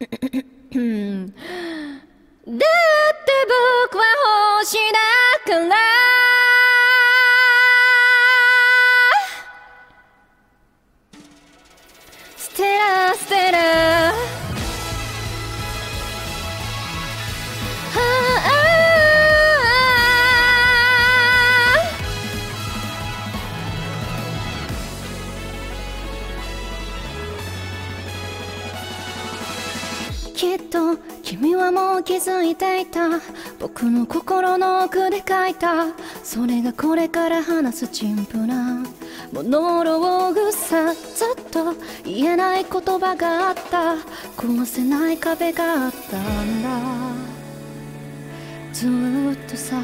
だって僕は星だからステラステラはきっと君はもう気づいていた。僕の心の奥で書いた。それがこれから話す陳腐なモノローグさ。ずっと言えない言葉があった。壊せない壁があったんだずっとさ。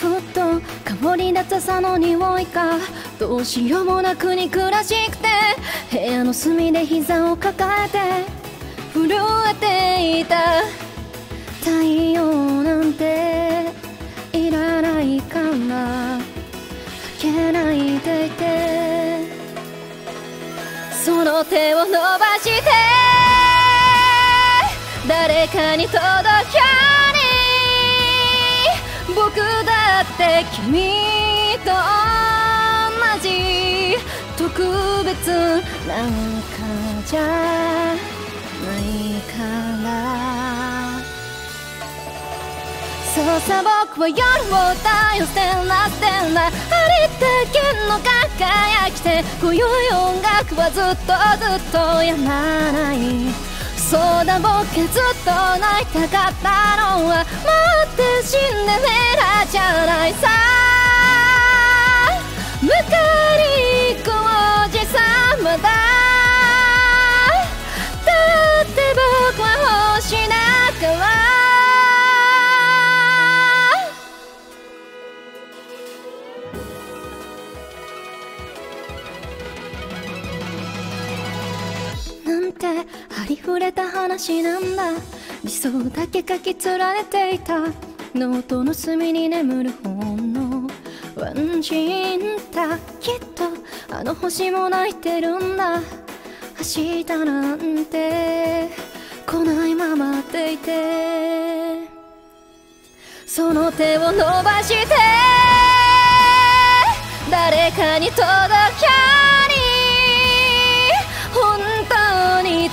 ふっと香り立つさの匂いがどうしようもなく憎らしくて、部屋の隅で膝を抱えて震えていた。太陽なんていらないから開けないでいて、その手を伸ばして誰かに届けに、僕だって君と同じ特別なんかじゃないから。そうさ、僕は夜を歌うステラステラ、ありったけの輝きで今宵音楽はずっとずっとやまない。そうだ、僕はずっと泣いたかったのは待ってシンデレラじゃないさ。迎えに行く王子様だ。だって僕は星だからってありふれた話なんだ。理想だけ書き連れていたノートの隅に眠る本のワンジンだ。きっとあの星も泣いてるんだ。明日なんて来ないままでいて、その手を伸ばして誰かに届け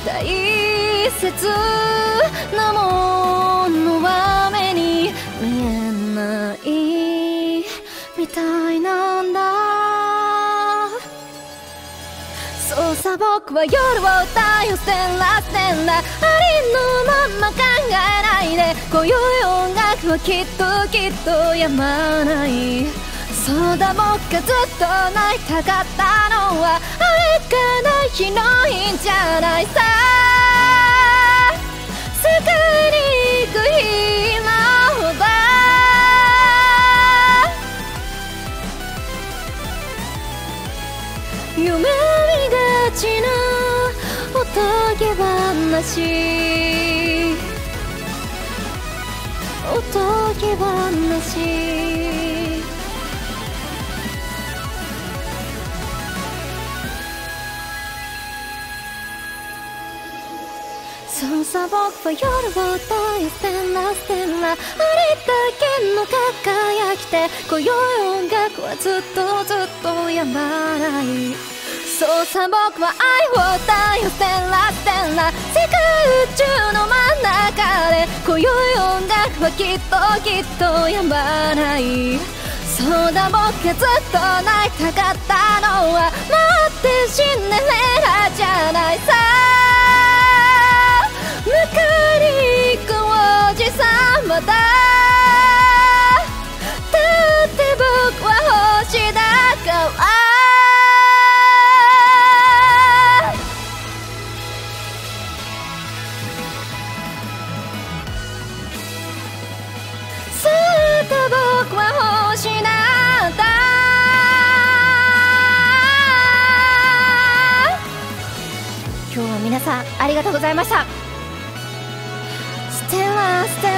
大切なものは目に見えないみたいなんだ。そうさ、僕は夜を歌うステラステラ、ありのまま考えないで、今宵音楽はきっときっとやまない。そうだ、僕がずっと泣いたかったのは行かない日の日じゃないさ。世界に行く日の方だ。夢見がちなおとぎ話、おとぎ話。そうさ、僕は夜を歌うステラステラ、ありったけの輝きで今宵音楽はずっとずっとやまない。そうさ、僕は愛を歌うステラステラ、世界宇宙の真ん中で今宵音楽はきっときっとやまない。そうだ、僕がずっと泣いたかったのは待ってシンデレラじゃないさ。迎えに行く王子様だ。だって僕は星だから。ずっと僕は星なんだ。今日は皆さんありがとうございました。ステラステラ